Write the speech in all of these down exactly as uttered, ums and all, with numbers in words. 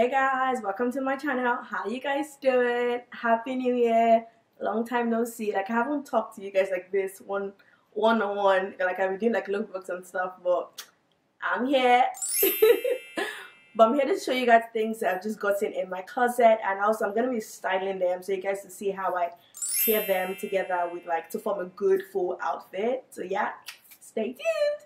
Hey guys, welcome to my channel. How you guys doing? Happy New Year. Long time no see. Like I haven't talked to you guys like this one one on one. Like I've been doing like lookbooks and stuff, but I'm here. But I'm here to show you guys things that I've just gotten in my closet, and also I'm gonna be styling them so you guys can see how I pair them together with like to form a good full outfit. So yeah, stay tuned.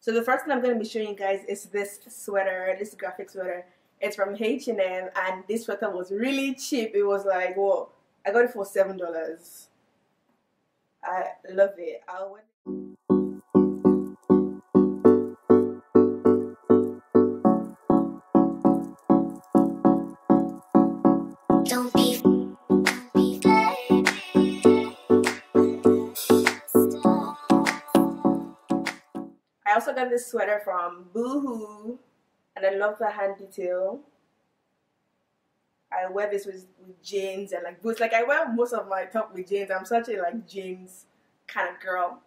So the first thing I'm gonna be showing you guys is this sweater, this graphic sweater. It's from H and M, and this sweater was really cheap. It was like, whoa, I got it for seven dollars. I love it. I'll wear it. I also got this sweater from Boohoo. And I love the hand detail. I wear this with, with jeans and like boots. Like I wear most of my top with jeans. I'm such a like jeans kind of girl.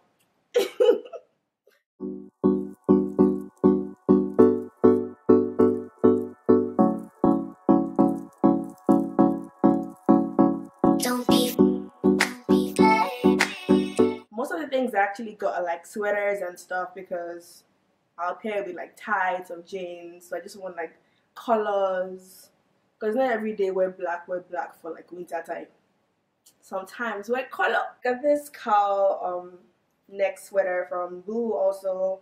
Don't be, don't be good. Most of the things I actually got are like sweaters and stuff because I'll pair it with like tights or jeans, so I just want like colors, because not every day wear black, wear black for like winter time. Sometimes wear color. Got this cowl um neck sweater from Boo also.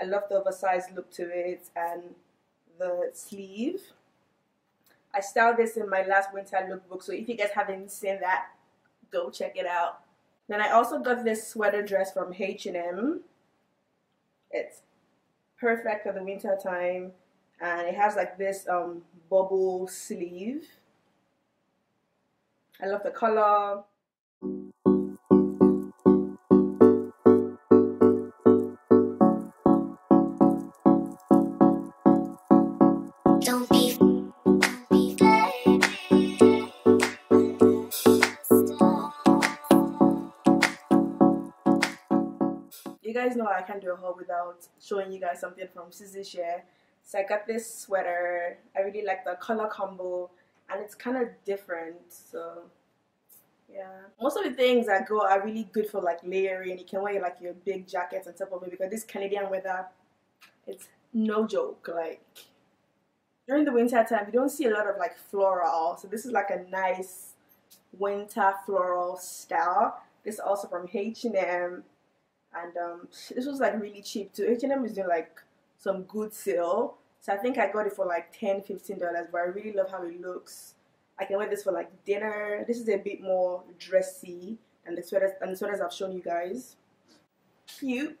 I love the oversized look to it and the sleeve. I styled this in my last winter lookbook, so if you guys haven't seen that, go check it out. Then I also got this sweater dress from H and M. It's perfect for the winter time, and it has like this um bubble sleeve. I love the color. Don't be, don't be you guys know I can't do a haul without showing you guys something from Suzy Shier. So I got this sweater. I really like the color combo, and it's kind of different. So yeah, most of the things I go are really good for like layering. You can wear like your big jackets on top of it, because this Canadian weather, it's no joke. Like during the winter time, you don't see a lot of like floral. So this is like a nice winter floral style. This is also from H and M. And um, this was like really cheap too. H and M is doing like some good sale. So I think I got it for like ten, fifteen dollars, but I really love how it looks. I can wear this for like dinner. This is a bit more dressy than the sweaters, and the sweaters I've shown you guys. Cute.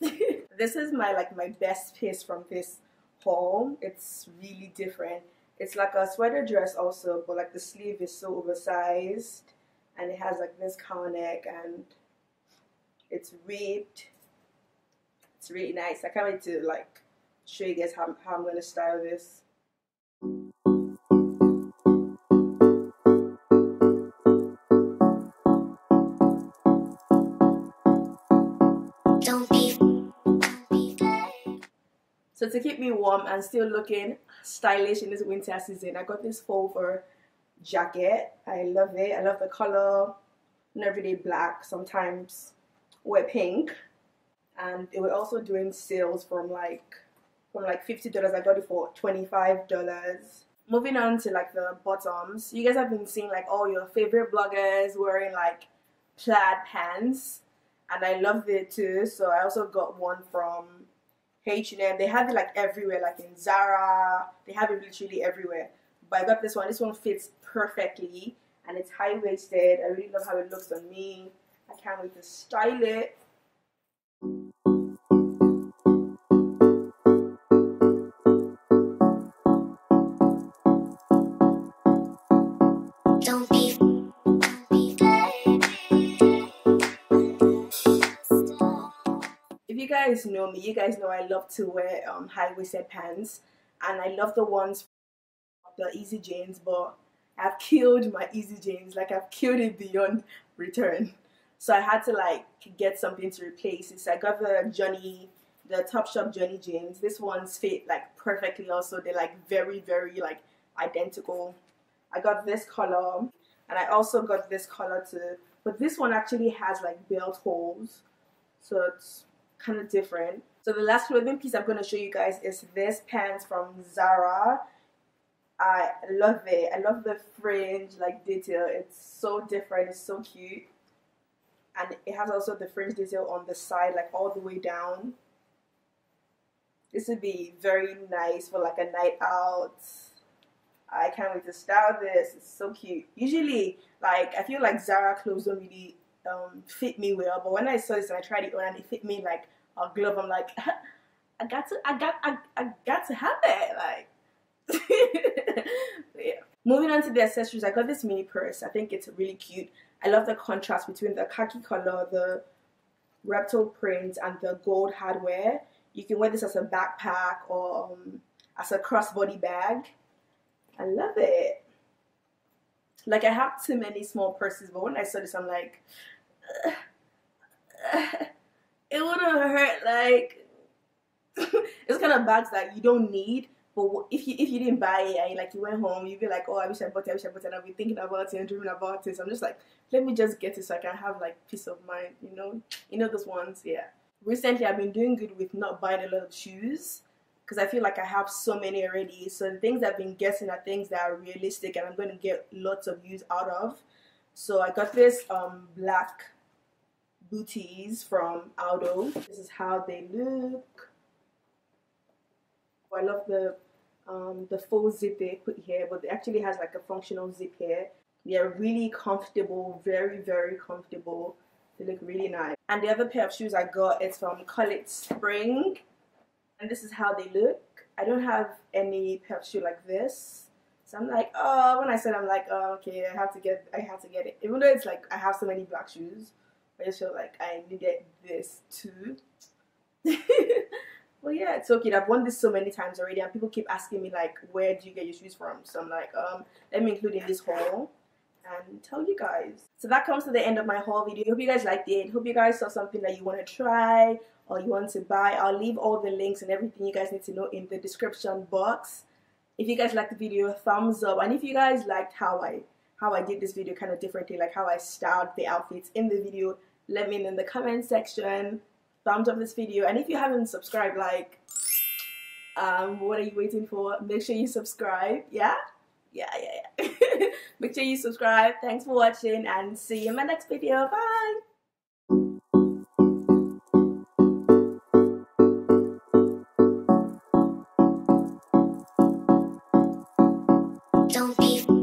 This is my like my best piece from this haul. It's really different. It's like a sweater dress also, but like the sleeve is so oversized, and it has like this cowl neck, and it's ribbed. It's really nice. I can't wait to like show you guys how, how I'm going to style this. Don't be, don't be good. So to keep me warm and still looking stylish in this winter season, I got this faux fur jacket. I love it. I love the color. Not everyday black. Sometimes wear pink, and they were also doing sales from like from like fifty dollars. I got it for twenty-five dollars. Moving on to like the bottoms, you guys have been seeing like all your favorite bloggers wearing like plaid pants, and I love it too. So I also got one from H and M. They have it like everywhere, like in Zara. They have it literally everywhere. But I got this one. This one fits perfectly, and it's high-waisted. I really love how it looks on me. I can't wait to style it. Don't be, don't be good. If you guys know me, you guys know I love to wear um, high-waisted pants, and I love the ones the Easy Jeans, but I've killed my Easy Jeans. Like I've killed it beyond return. So I had to like get something to replace it. So I got the Johnny the Topshop Johnny jeans. This one's fit like perfectly also. They're like very, very like identical. I got this color and I also got this color too. But this one actually has like belt holes. So it's kind of different. So the last clothing piece I'm going to show you guys is this pants from Zara. I love it. I love the fringe like detail. It's so different. It's so cute. And it has also the fringe detail on the side, like all the way down. This would be very nice for like a night out. I can't wait to style this. It's so cute. Usually, like, I feel like Zara clothes don't really um, fit me well. But when I saw this and I tried it on and it fit me like a glove, I'm like, I got to, I got, I, I got to have it. Like, yeah. Moving on to the accessories, I got this mini purse. I think it's really cute. I love the contrast between the khaki color, the reptile print, and the gold hardware. You can wear this as a backpack or um, as a crossbody bag. I love it. Like, I have too many small purses, but when I saw this, I'm like, uh, uh, it wouldn't hurt. Like, it's kind of bags that you don't need, but if you if you didn't buy it and like you went home, you'd be like, oh, I wish I bought it, I wish I bought it. And I'll be thinking about it and dreaming about it. So I'm just like, let me just get it so I can have like peace of mind, you know? You know those ones, yeah. Recently, I've been doing good with not buying a lot of shoes, because I feel like I have so many already. So the things I've been getting are things that are realistic and I'm going to get lots of use out of. So I got this um, black booties from Aldo. This is how they look. I love the um, the faux zip they put here, but it actually has like a functional zip here. They are really comfortable, very, very comfortable. They look really nice. And the other pair of shoes I got is from Call It Spring. And this is how they look. I don't have any pair of shoe like this, so I'm like, oh, when I said, I'm like, oh, okay, I have to get, I have to get it. Even though it's like I have so many black shoes, I just feel like I needed this too. Well, yeah, it's okay. I've worn this so many times already, and people keep asking me like, where do you get your shoes from? So I'm like, um, let me include in this haul and tell you guys. So that comes to the end of my haul video. Hope you guys liked it. Hope you guys saw something that you want to try or you want to buy. I'll leave all the links and everything you guys need to know in the description box. If you guys liked the video, thumbs up. And if you guys liked how I how I did this video kind of differently, like how I styled the outfits in the video, let me know in the comment section. Thumbs up this video. And if you haven't subscribed, like, um, what are you waiting for? Make sure you subscribe. Yeah? Yeah, yeah, yeah. Make sure you subscribe. Thanks for watching and see you in my next video. Bye! Don't be